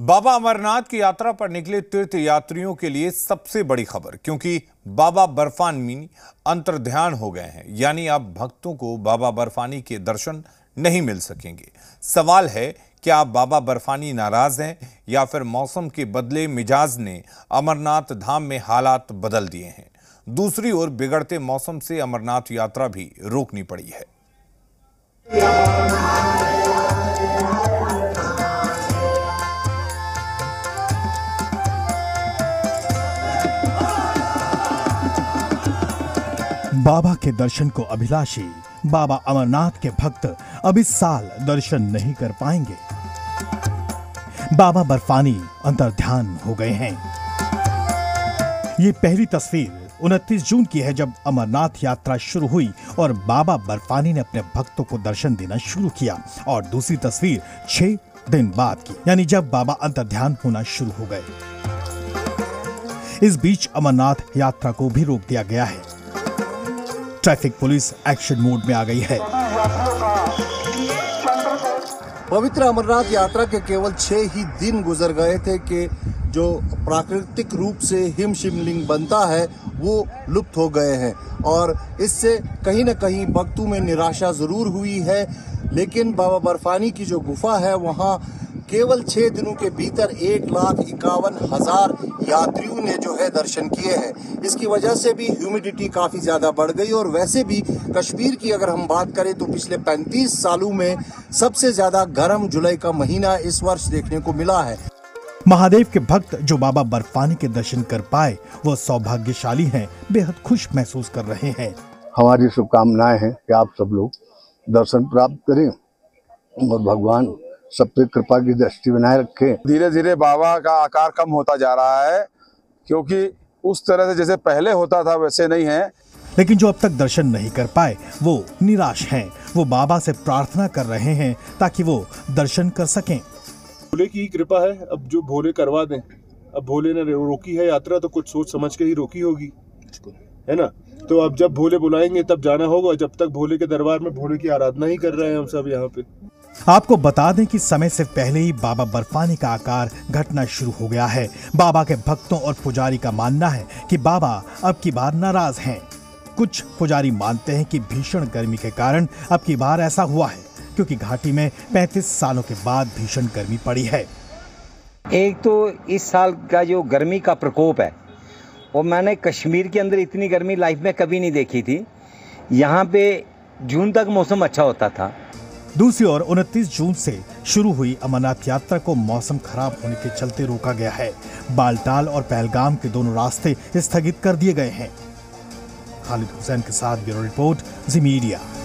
बाबा अमरनाथ की यात्रा पर निकले तीर्थ यात्रियों के लिए सबसे बड़ी खबर, क्योंकि बाबा बर्फानी अंतर्ध्यान हो गए हैं। यानी अब भक्तों को बाबा बर्फानी के दर्शन नहीं मिल सकेंगे। सवाल है, क्या बाबा बर्फानी नाराज हैं या फिर मौसम के बदले मिजाज ने अमरनाथ धाम में हालात बदल दिए हैं? दूसरी ओर बिगड़ते मौसम से अमरनाथ यात्रा भी रोकनी पड़ी है। बाबा के दर्शन को अभिलाषी बाबा अमरनाथ के भक्त अब इस साल दर्शन नहीं कर पाएंगे। बाबा बर्फानी अंतर्ध्यान हो गए हैं। ये पहली तस्वीर 29 जून की है, जब अमरनाथ यात्रा शुरू हुई और बाबा बर्फानी ने अपने भक्तों को दर्शन देना शुरू किया, और दूसरी तस्वीर 6 दिन बाद की, यानी जब बाबा अंतर्ध्यान होना शुरू हो गए। इस बीच अमरनाथ यात्रा को भी रोक दिया गया है। ट्रैफिक पुलिस एक्शन मोड में आ गई है। पवित्र अमरनाथ यात्रा के केवल 6 ही दिन गुजर गए थे कि जो प्राकृतिक रूप से हिम शिवलिंग बनता है वो लुप्त हो गए हैं, और इससे कहीं न कहीं भक्तों में निराशा जरूर हुई है। लेकिन बाबा बर्फानी की जो गुफा है, वहाँ केवल 6 दिनों के भीतर 1,51,000 यात्रियों ने जो है दर्शन किए हैं। इसकी वजह से भी ह्यूमिडिटी काफ़ी ज़्यादा बढ़ गई, और वैसे भी कश्मीर की अगर हम बात करें तो पिछले 35 सालों में सबसे ज़्यादा गर्म जुलाई का महीना इस वर्ष देखने को मिला है। महादेव के भक्त जो बाबा बर्फानी के दर्शन कर पाए वो सौभाग्यशाली हैं, बेहद खुश महसूस कर रहे हैं। हमारी शुभकामनाएं हैं कि आप सब लोग दर्शन प्राप्त करें और भगवान सब पे कृपा की दृष्टि बनाए रखे। धीरे धीरे बाबा का आकार कम होता जा रहा है, क्योंकि उस तरह से जैसे पहले होता था वैसे नहीं है। लेकिन जो अब तक दर्शन नहीं कर पाए वो निराश हैं। वो बाबा से प्रार्थना कर रहे हैं ताकि वो दर्शन कर सकें। भोले की कृपा है, अब जो भोले करवा दें। अब भोले ने रोकी है यात्रा तो कुछ सोच समझ के ही रोकी होगी, है ना? तो अब जब भोले बुलाएंगे तब जाना होगा। जब तक भोले के दरबार में भोले की आराधना ही कर रहे हैं हम सब यहाँ पे। आपको बता दें कि समय से पहले ही बाबा बर्फानी का आकार घटना शुरू हो गया है। बाबा के भक्तों और पुजारी का मानना है कि बाबा अब की बार नाराज हैं। कुछ पुजारी मानते हैं कि भीषण गर्मी के कारण अब की बार ऐसा हुआ है, क्योंकि घाटी में 35 सालों के बाद भीषण गर्मी पड़ी है। एक तो इस साल का जो गर्मी का प्रकोप है, वो मैंने कश्मीर के अंदर इतनी गर्मी लाइफ में कभी नहीं देखी थी। यहाँ पे जून तक मौसम अच्छा होता था। दूसरी ओर 29 जून से शुरू हुई अमरनाथ यात्रा को मौसम खराब होने के चलते रोका गया है। बालटाल और पहलगाम के दोनों रास्ते स्थगित कर दिए गए हैं। खालिद हुसैन के साथ ब्यूरो रिपोर्ट, जी मीडिया।